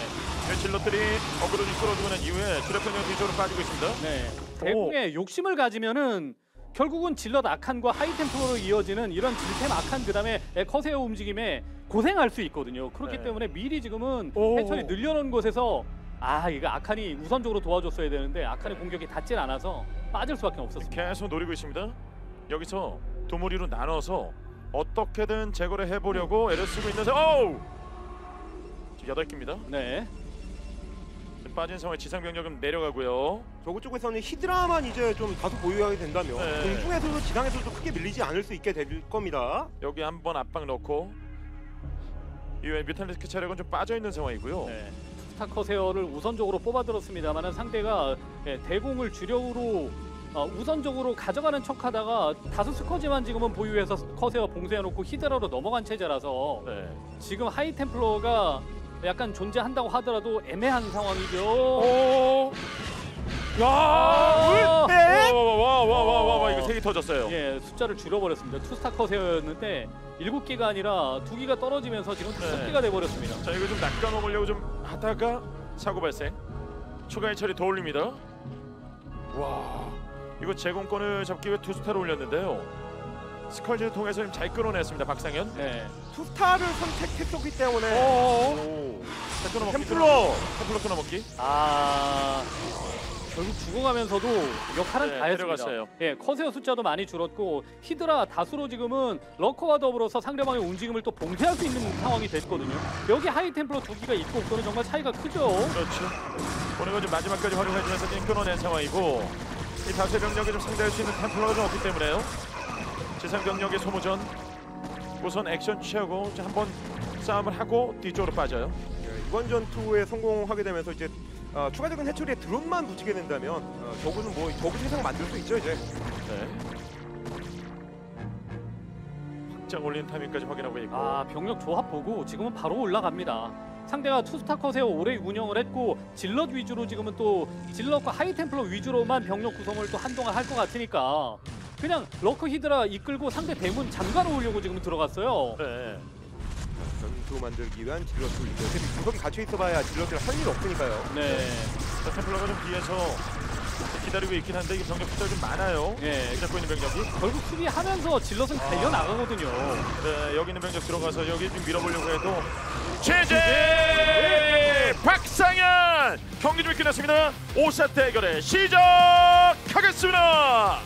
질럿들이 어그로지 끌어주고 난 이후에 주력편이 뒤쪽으로 빠지고 있습니다. 네. 대공에 욕심을 가지면은 결국은 질럿 아칸과 하이템포로 이어지는 이런 질템 아칸 그다음에 커세어 움직임에 고생할 수 있거든요. 그렇기 네. 때문에 미리 지금은 해철이 늘려놓은 곳에서 아, 이거 아칸이 우선적으로 도와줬어야 되는데 아칸의 공격이 닿질 않아서 빠질 수밖에 없었습니다. 계속 노리고 있습니다. 여기서 도모리로 나눠서 어떻게든 제거를 해보려고 애를 쓰고 있는 상황. 지금 8개입니다. 네. 빠진 상황에 지상병력은 내려가고요. 저거 쪽에서는 히드라만 이제 좀 다소 보유하게 된다면 네. 공중에서도 지상에서도 크게 밀리지 않을 수 있게 될 겁니다. 여기 한번 압박 넣고 이외에 뮤탈리스크 체력은 좀 빠져있는 상황이고요. 네. 스타커세어를 우선적으로 뽑아들었습니다만 상대가 대공을 주력으로 우선적으로 가져가는 척하다가 다수 스커지만 지금은 보유해서 커세어 봉쇄해놓고 히드라로 넘어간 체제라서 네. 지금 하이템플러가 약간 존재한다고 하더라도 애매한 상황이죠. 야! 와와와와와와 이거 3개 터졌어요. 예, 숫자를 줄여버렸습니다. 투스타 커세어였는데 7개가 아니라 2개가 떨어지면서 지금 5개가 돼버렸습니다. 자, 이거 좀 낚아 먹으려고 좀 하다가 사고 발생. 추가 해철이 더 올립니다. 와, 이거 제공권을 잡기 위해 투스타를 올렸는데요. 스컬지를 통해서 지금 잘 끌어냈습니다. 박상현. 네. 투스타를 선택했었기 때문에. 템플러 끊어먹기. 아, 결국 죽어가면서도 역할은 다 했습니다. 예, 커세어 숫자도 많이 줄었고 히드라 다수로 지금은 러커와 더불어서 상대방의 움직임을 또 봉쇄할 수 있는 상황이 됐거든요. 여기 하이템플러 2기가 있고 없고는 정말 차이가 크죠. 그렇죠. 오늘 이제 마지막까지 활용해주면서 게임 끊어낸 상황이고 이 다수의 병력이 좀 상대할 수 있는 템플러가 좀 없기 때문에요. 지상병력의 소모전 우선 액션 취하고 한번 싸움을 하고 뒤쪽으로 빠져요. 예, 이번 전투에 성공하게 되면서 이제 추가적인 해처리에 드론만 붙이게 된다면 저그는 뭐 저그 세상 만들 수 있죠 이제. 네. 확장 올린 타이밍까지 확인하고 있고. 아, 병력 조합 보고 지금은 바로 올라갑니다. 상대가 투스타 커세어 오래 운영을 했고 질럿 위주로 지금은 또 질럿과 하이템플러 위주로만 병력 구성을 또 한동안 할 것 같으니까 그냥 러커 히드라 이끌고 상대 대문 잠가 놓으려고 지금 들어갔어요. 네. 전투 만들기 위한 질럿을 이제 구석이 갇혀 있어봐야 질럿을 할 일 없으니까요. 네. 템플러가 좀 뒤에서 기다리고 있긴 한데 이게 병력 숫자가 좀 많아요. 예, 잡고 있는 병력이 결국 수비하면서 질럿은 달려나가거든요. 네, 여기 있는 병력 들어가서 여기 좀 밀어보려고 해도 최재 박상현 경기 좀 끝났습니다. 5샷 대결에 시작하겠습니다.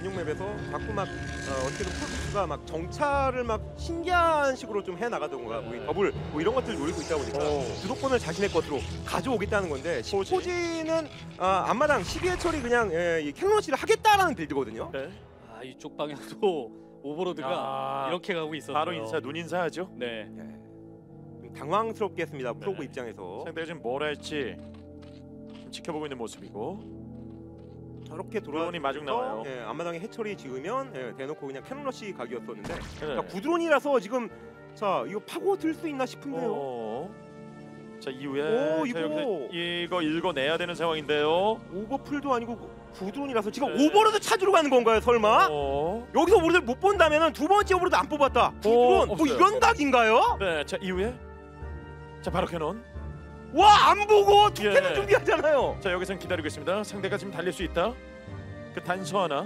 인용맵에서 자꾸 막 어떻게든 포스가 막 정찰을 막 신기한 식으로 좀 해나가던가 뭐 더블 뭐 이런 것들을 노리고 있다 보니까 주도권을 자신의 것으로 가져오겠다는 건데 포지는 앞마당 12회 처리 그냥 캔러시를 하겠다라는 빌드거든요. 네. 아, 이쪽 방향도 오버로드가 이렇게 가고 있어서 바로 인사, 눈 인사하죠. 네. 네. 당황스럽게 했습니다. 프로그 입장에서 상대가 지금 뭘 할지 지켜보고 있는 모습이고 저렇게 드론이 마중 나와요. 예, 앞마당에 해처리 지으면 예, 대놓고 그냥 캐논러시 각이었었는데 네. 구드론이라서 지금 자 이거 파고 들 수 있나 싶은데요. 자 이후에 자, 이거 읽어내야 되는 상황인데요. 오버풀도 아니고 구드론이라서 지금 네. 오버로드 찾으러 가는 건가요? 설마 여기서 오버로드 못 본다면은 두 번째 오버로드 안 뽑았다. 구드론 뭐 이런 각인가요? 네, 자 이후에 자 바로 캐논. 와! 안 보고 두 개는 준비하잖아요. 자 여기선 기다리고 있습니다. 상대가 지금 달릴 수 있다. 그 단서 하나.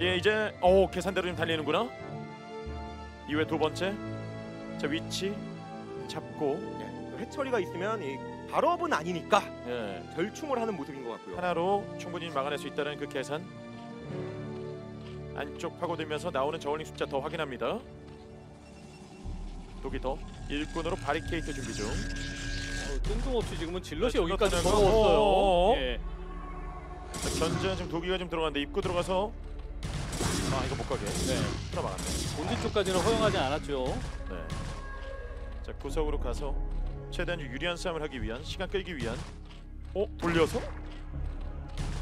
예 이제 계산대로 좀 달리는구나. 이후에 두 번째. 자 위치 잡고 해처리가 있으면 이 발업은 아니니까 절충을 하는 모습인 것 같고요. 하나로 충분히 막아낼 수 있다는 그 계산. 안쪽 파고들면서 나오는 저울링 숫자 더 확인합니다. 독이 더 일꾼으로 바리케이트 준비 중. 뜬금없이 지금은 질럿이 여기까지 들어왔어요. 예. 견제한 지금 도기가 좀 들어갔는데 입구 들어가서 아 이거 못 가게. 네. 틀어막았네. 본진 쪽까지는 허용하지 않았죠. 네. 자 구석으로 가서 최대한 유리한 싸움을 하기 위한 시간 끌기 위한. 돌려서?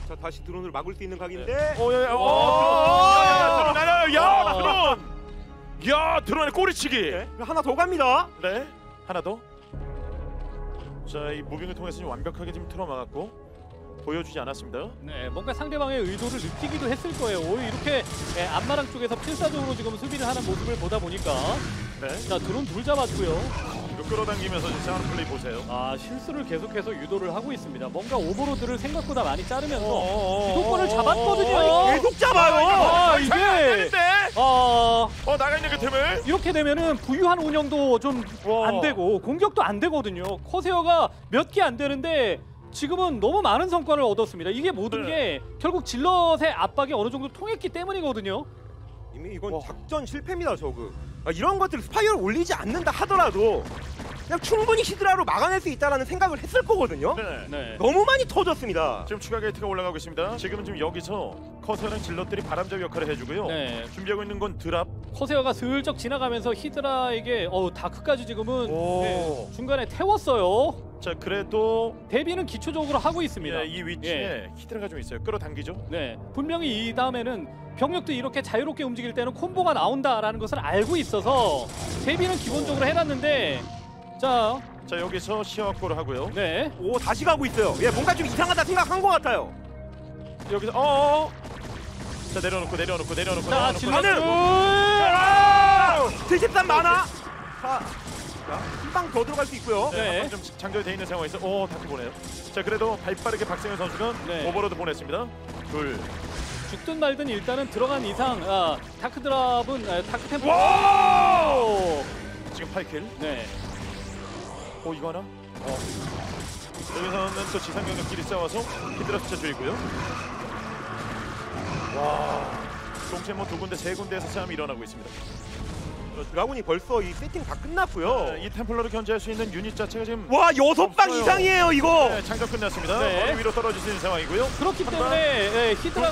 자 다시 드론을 막을 수 있는 각인데. 드론! 야 드론의 꼬리치기. 네. 하나 더 갑니다. 네. 하나 더. 자, 이 무빙을 통해서 완벽하게 지금 틀어막았고 보여주지 않았습니다. 네, 뭔가 상대방의 의도를 느끼기도 했을 거예요. 오히려 이렇게 앞마당 쪽에서 필사적으로 지금 수비를 하는 모습을 보다 보니까 네. 자, 드론 둘 잡았고요. 이거 끌어당기면서 이상한 플레이 보세요. 아, 실수를 계속해서 유도를 하고 있습니다. 뭔가 오버로드를 생각보다 많이 자르면서 주도권을 잡았거든요. 아니, 계속 잡아요. 이게 나가 있는 그 틈을 이렇게 되면은 부유한 운영도 좀 안 되고 공격도 안 되거든요. 커세어가 몇 개 안 되는데 지금은 너무 많은 성과를 얻었습니다. 이게 모든 게 결국 질럿의 압박이 어느 정도 통했기 때문이거든요. 이미 이건 작전 실패입니다. 저그 이런 것들 스파이어를 올리지 않는다 하더라도 그냥 충분히 히드라로 막아낼 수 있다라는 생각을 했을 거거든요. 네. 너무 많이 터졌습니다. 지금 추가 게이트가 올라가고 있습니다. 지금 여기서 커세어랑 질럿들이 바람잡이 역할을 해주고요. 네. 준비하고 있는 건 드랍. 커세어가 슬쩍 지나가면서 히드라에게 다크까지 지금은 중간에 태웠어요. 자 그래도 대비는 기초적으로 하고 있습니다. 예, 이 위치에 히드라가 좀 있어요. 끌어당기죠. 네. 분명히 이 다음에는 병력도 이렇게 자유롭게 움직일 때는 콤보가 나온다라는 것을 알고 있어서 대비는 기본적으로 해놨는데. 자 여기서 시야확보를 하고요. 네. 오 다시 가고 있어요. 예 뭔가 좀 이상하다 생각한 것 같아요. 여기서 자 내려놓고. 자 질러들. 73 많아. 한 방 더 들어갈 수 있고요. 네. 좀 장전이 돼 있는 상황에서 다시 보내요. 자 그래도 발빠르게 박성현 선수는 오버로드 보냈습니다. 둘. 죽든 말든 일단은 들어간 이상 다크 드랍은 다크 템포. 지금 8킬. 네. 이거 하나? 여기서는 또 지상 경력끼리 싸워서 히드라 숫자 줄이고요. 와, 동체 두 군데, 세 군데에서 싸움이 일어나고 있습니다. 드라군이 벌써 이 세팅 다 끝났고요. 네, 이 템플러를 견제할 수 있는 유닛 자체가 지금 6방 이상이에요, 이거! 네, 장전 끝났습니다. 네. 위로 떨어질 수 있는 상황이고요. 그렇기 때문에 히드라...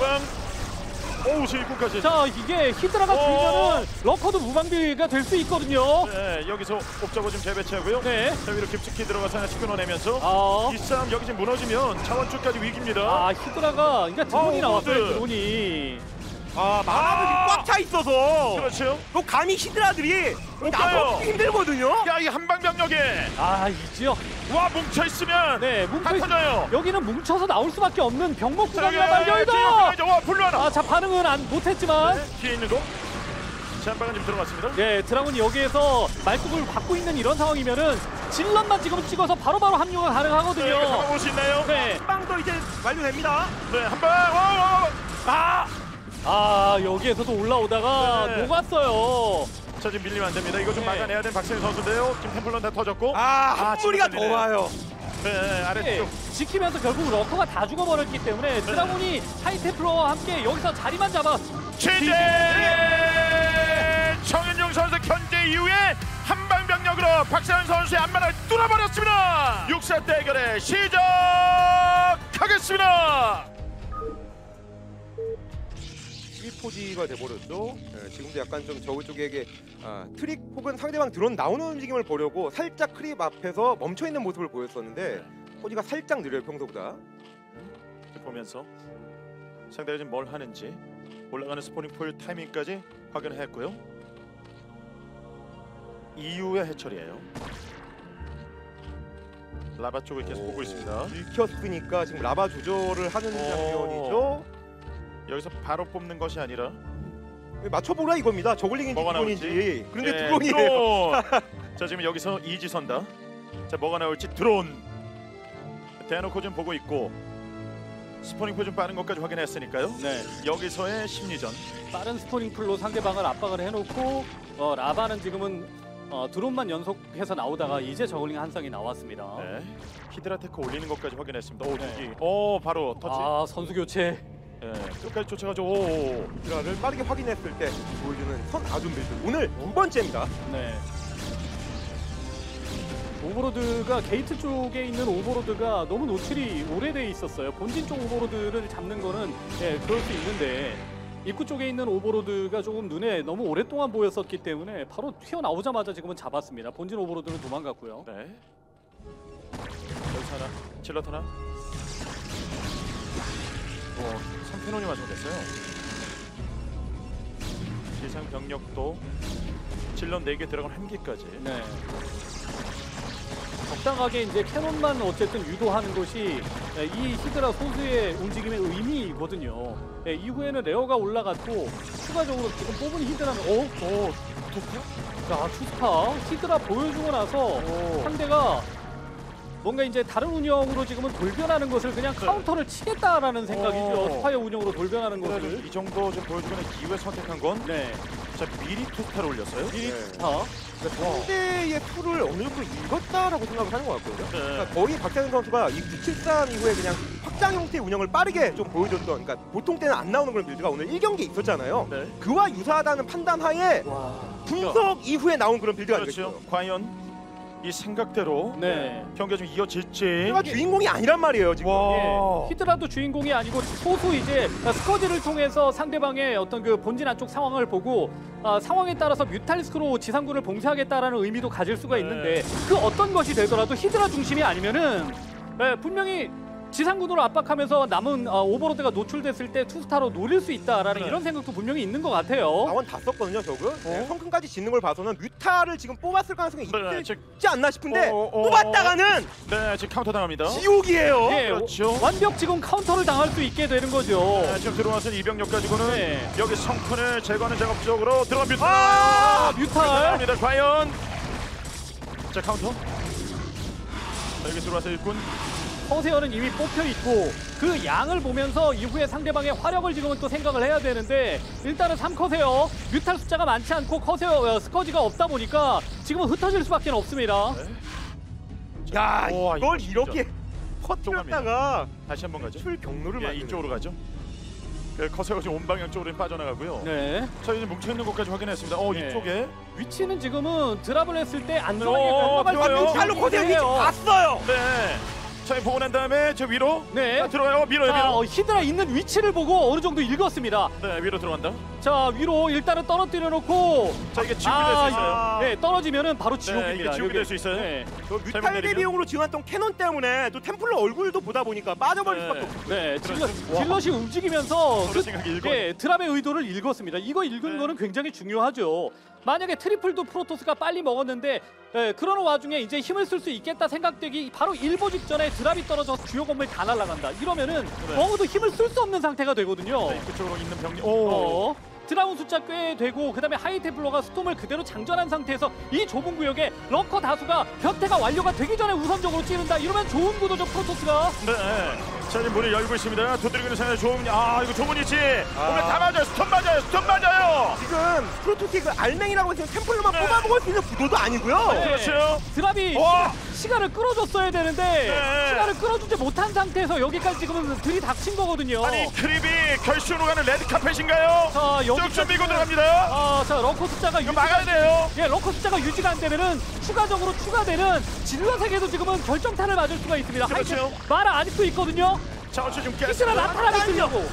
실군까지. 자 이게 히드라가 들면은 러커도 무방비가 될 수 있거든요. 네 여기서 옵저버 좀 재배치하고요. 네. 자 위로 깊숙이 들어가서 하나씩 끊어내면서 이 싸움 여기 지금 무너지면 차원줄까지 위기입니다. 아 히드라가 그러니까 드론이 나왔어요. 드론이. 마라들이 꽉 차 있어서. 그렇죠. 또 감히 히드라들이 나도 힘들거든요. 야 이 한방 병력에. 아 이지요. 와 뭉쳐 있으면. 네 뭉쳐 있어요. 여기는 뭉쳐서 나올 수밖에 없는 병목 구간이란 말이죠. 와 불로 하나. 자 반응은 못했지만. 네, 뒤에 있는 거. 제한방은 지금 들어갔습니다. 네, 드라군이 여기에서 말뚝을 받고 있는 이런 상황이면은 질럿만 지금 찍어서 바로바로 합류가 가능하거든요. 네, 한방 올 수 있나요? 네. 한방도 이제 완료됩니다. 네, 한방. 아, 여기에서도 올라오다가 네. 녹았어요. 자, 지금 밀리면 안 됩니다. 이거 좀 네. 막아내야 된 박세민 선수인데요. 지금 템플런 다 터졌고. 아, 뿌리가 더 와요. 네, 아래쪽 지키면서 결국 러커가 다 죽어버렸기 때문에 드라군이 하이테플러와 함께 여기서 자리만 잡아 최재 정현용 선수 견제 이후에 한방병력으로 박세현 선수의 안만을 뚫어버렸습니다. 6세 대결에 시작하겠습니다. 1포지가 돼버렸죠. 네, 지금도 약간 좀 저우 쪽에게 트릭 혹은 상대방 드론 나오는 움직임을 보려고 살짝 크립 앞에서 멈춰있는 모습을 보였었는데 포지가 살짝 느려요, 평소보다. 보면서 상대가 지금 뭘 하는지 올라가는 스포닝 풀 타이밍까지 확인했고요. 이후의 해처리예요. 라바 쪽을 계속 보고 있습니다. 읽혔으니까 지금 라바 조절을 하는 장면이죠. 여기서 바로 뽑는 것이 아니라 맞춰보라 이겁니다. 저글링인지 드론인지. 그런데 예, 드론이에요. 드론. 자, 지금 여기서 이지 선다. 자, 뭐가 나올지 드론 대놓고 좀 보고 있고 스포닝풀 좀 빠른 것까지 확인했으니까요. 네. 여기서의 심리전. 빠른 스포닝풀로 상대방을 압박을 해놓고 라바는 지금은 드론만 연속해서 나오다가 이제 저글링 한 쌍이 나왔습니다. 네. 히드라테크 올리는 것까지 확인했습니다. 오, 네. 오, 바로 터치. 아, 선수 교체. 예, 끝까지 쫓아가죠. 히드라를 빠르게 확인했을 때 보여주는 선 아둔 빌드. 오늘 두 번째입니다. 네. 오버로드가 게이트 쪽에 있는 오버로드가 너무 노출이 오래돼 있었어요. 본진 쪽 오버로드를 잡는 거는 예, 그럴 수 있는데 입구 쪽에 있는 오버로드가 조금 눈에 너무 오랫동안 보였었기 때문에 바로 튀어나오자마자 지금은 잡았습니다. 본진 오버로드는 도망갔고요. 네. 여기서 하나, 질럿 하나. 삼피논이 완성됐어요. 지상 병력도 질럿 4개 들어간 한기까지. 네. 적당하게 이제 캐논만 어쨌든 유도하는 것이 이 히드라 소수의 움직임의 의미거든요. 네, 이후에는 레어가 올라갔고 추가적으로 지금 뽑은 히드라는 투스파 히드라 보여주고 나서 상대가 뭔가 이제 다른 운영으로 지금은 돌변하는 것을 그냥 카운터를 치겠다라는 생각이죠. 스파이어 운영으로 돌변하는 것을. 이 정도 좀 보여주면 기회 선택한 건. 네. 자, 미리 투스타를 올렸어요. 미리 투스타. 상대의 투를 어느 정도 읽었다라고 생각을 하는 것 같거든요. 네. 그러니까 거의 박찬현 선수가 이 973 이후에 그냥 확장 형태의 운영을 빠르게 좀 보여줬던, 그러니까 보통 때는 안 나오는 그런 빌드가 오늘 1경기에 있었잖아요. 네. 그와 유사하다는 판단 하에 분석 이후에 나온 그런 빌드가 있겠죠. 그렇죠. 과연. 이 생각대로 네. 경기가 좀 이어질지. 주인공이 아니란 말이에요 지금. 예, 히드라도 주인공이 아니고 소수 이제 스커지를 통해서 상대방의 어떤 그 본진 안쪽 상황을 보고 상황에 따라서 뮤탈스크로 지상군을 봉쇄하겠다라는 의미도 가질 수가 네. 있는데 그 어떤 것이 되더라도 히드라 중심이 아니면은 네, 분명히 지상군으로 압박하면서 남은 오버로드가 노출됐을 때 투스타로 노릴 수 있다라는 네. 이런 생각도 분명히 있는 것 같아요. 자원 다 썼거든요, 저거. 성큼까지 짓는 걸 봐서는 뮤타를 지금 뽑았을 가능성이 있지 않나 싶은데 뽑았다가는 네, 지금 카운터 당합니다. 지옥이에요. 네, 그렇죠. 완벽 지금 카운터를 당할 수 있게 되는 거죠. 네, 지금 들어와서 이병력 가지고는 네. 여기 성큼을 제거하는 작업 쪽으로 들어간 뮤탈. 아, 뮤탈. 과연. 자, 카운터. 자, 여기 들어와서 일꾼. 허세어는 이미 뽑혀있고 그 양을 보면서 이후에 상대방의 화력을 지금은 또 생각을 해야 되는데 일단은 3커세어 뮤탈 숫자가 많지 않고 커세어 스커지가 없다 보니까 지금은 흩어질 수밖에 없습니다. 네. 야, 이걸 이렇게 퍼뜨렸다가 다시 한번 가죠. 출 경로를 예, 이쪽으로 가죠. 커세어가 지금 온 방향 쪽으로 빠져나가고요. 네. 자, 이제 뭉쳐있는 곳까지 확인했습니다. 네. 이쪽에 위치는 지금은 드랍을 했을 때 안전하게 발로 커세어 위치 봤어요. 네. 차이 보고 난 다음에 저 위로 네. 들어가요. 밀어요. 자, 히드라 있는 위치를 보고 어느 정도 읽었습니다. 네, 위로 들어간다. 자, 위로 일단은 떨어뜨려 놓고 자, 이게 지옥이 될 수 있어요. 네, 떨어지면은 바로 지옥입니다. 네, 이게 지옥이 될 수 있어요. 네. 뮤탈 대비용으로 지원했던 캐논 때문에 또 템플러 얼굴도 보다 보니까 빠져버릴 수밖에 없어요. 네, 질럿이 움직이면서 네, 드랍의 의도를 읽었습니다. 이거 읽은 네. 거는 굉장히 중요하죠. 만약에 트리플도 프로토스가 빨리 먹었는데 예, 그러는 와중에 이제 힘을 쓸 수 있겠다 생각되기 바로 일보 직전에 드랍이 떨어져서 주요 건물 다 날아간다. 이러면은 벙어도 힘을 쓸 수 없는 상태가 되거든요. 네, 그쪽으로 있는 병력. 드라운 숫자 꽤 되고 그다음에 하이테플러가 스톰을 그대로 장전한 상태에서 이 좁은 구역에 럭커 다수가 곁태가 완료가 되기 전에 우선적으로 찌른다. 이러면 좋은 구도죠, 프로토스가. 네. 자, 지금 문을 열고 있습니다. 두드리기는 상당히 좋은. 아, 이거 좁은 위치. 오늘 다 맞아요. 스톰 맞아요. 스톰 맞아요. 지금 프로토스의 그 알맹이라고 해서 템플러만 뽑아먹을 수 있는 구도도 아니고요. 네. 그렇죠. 드랍이 시간을 끌어줬어야 되는데 시간을 끌어주지 못한 상태에서 여기까지 지금은 들이닥친 거거든요. 아니, 크립이 결승으로 가는 레드카펫인가요? 자, 쭉쭉 밀고 들어갑니다. 아, 자, 럭커 숫자가 유지가 막아야 돼요. 예, 럭커 숫자가 유지가 안 되면은 추가적으로 추가되는 진로세계도 지금은 결정탄을 맞을 수가 있습니다. 그렇죠. 마라 아직도 있거든요. 자, 지금 계속 나타나게 쓰려고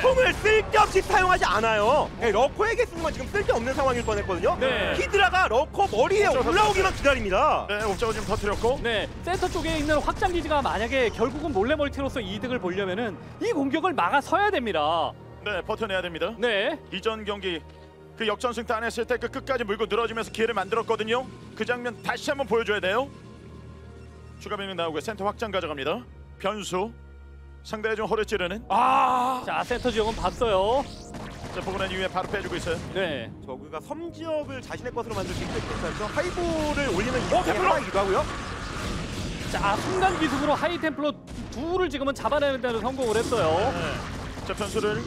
총을 쓸데없이 사용하지 않아요. 네, 러커에게 쓰는 건 지금 쓸데없는 상황일 뻔했거든요. 네. 히드라가 러커 머리에 올라오기만 기다립니다. 네, 옥자가 지금 터뜨렸고. 네, 센터 쪽에 있는 확장기지가 만약에 결국은 몰래 멀티로서 이득을 보려면은 이 공격을 막아서야 됩니다. 네, 버텨내야 됩니다. 네, 이전 경기 그 역전승 따냈을 때 그 끝까지 물고 늘어지면서 기회를 만들었거든요. 그 장면 다시 한번 보여줘야 돼요. 추가 변경 나오고 센터 확장 가져갑니다. 변수. 상대의 좀 허를 찌르는. 자, 센터 지역은 봤어요. 자, 보고 난 이후에 바로 빼주고 있어요. 네. 저그가 섬 지역을 자신의 것으로 만들 수 있게 됐어요. 하이볼을 올리면 템플러이기도 하고요. 자, 순간 기습으로 하이 템플러 둘을 지금은 잡아내는 데는 성공을 했어요. 네. 자, 변수를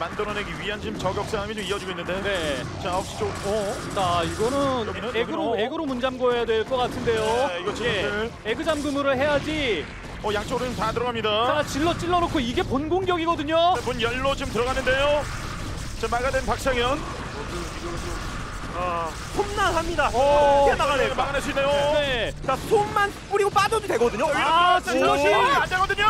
만들어내기 위한 지금 저격 상황이 좀 이어지고 있는데. 네. 자, 혹시 좀 자, 이거는 여기는, 에그로 문 잠궈야 될 것 같은데요. 네, 이거 지금 에그 잠금으로 해야지. 양쪽으로는 다 들어갑니다. 자, 찔러놓고 이게 본 공격이거든요. 자, 문 열로 지금 들어가는데요. 자, 막아낸 박상현. 폼난합니다. 어떻게 막아내요? 막아낼 수 있네요. 네. 자, 손만 뿌리고 빠져도 되거든요. 진로시 안 되거든요.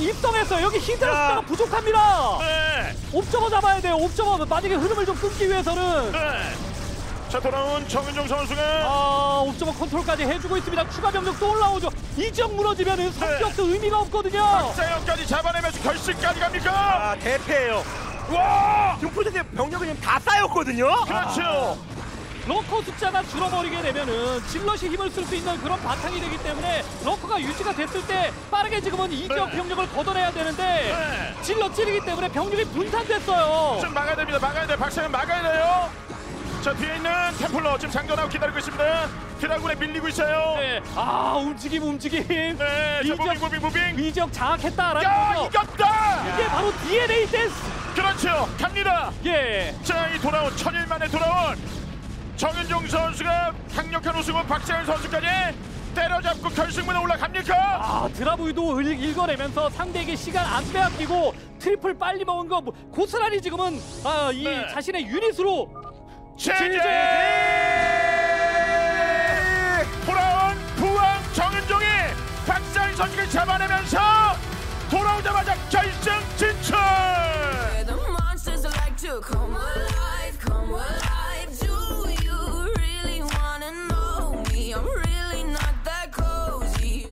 입성했어요. 여기 히드라스가 부족합니다. 네. 옵저버 잡아야 돼요. 옵저버. 만약에 흐름을 좀 끊기 위해서는. 네. 자, 돌아온 정윤종 선수가 옵저버 컨트롤까지 해주고 있습니다. 추가 병력 또 올라오죠. 이 지역 무너지면은 성격도 의미가 없거든요. 박상현까지 잡아내면서 결승까지 갑니까? 대패예요. 와, 지금 프로젝트의 병력이 지금 다 쌓였거든요. 그렇죠. 러커 숫자가 줄어버리게 되면은 질럿이 힘을 쓸 수 있는 그런 바탕이 되기 때문에 러커가 유지가 됐을 때 빠르게 지금은 이 지역 병력을 걷어내야 되는데 질럿 찌르기 때문에 병력이 분산됐어요. 좀 막아야 됩니다. 막아야 돼요. 박상현 막아야 돼요. 자, 뒤에 있는 템플러 지금 장전하고 기다리고 있습니다. 드라군에 밀리고 있어요. 네. 움직임. 네. 자, 무빙. 이 지역 장악했다라는. 이겼다. 이게 바로 DNA 댄스. 그렇죠. 갑니다. 예. 자, 이 돌아온 천일 만에 돌아온 정윤종 선수가 강력한 우승은 박세현 선수까지 때려잡고 결승문에 올라갑니까? 드라브이도 읽어내면서 상대에게 시간 안 빼앗기고 트리플 빨리 먹은 거 고스란히 지금은 이 자신의 유닛으로. 제재! 돌아온 부왕 정윤종이 박상현 선수를 잡아내면서 돌아오자마자 결승 진출!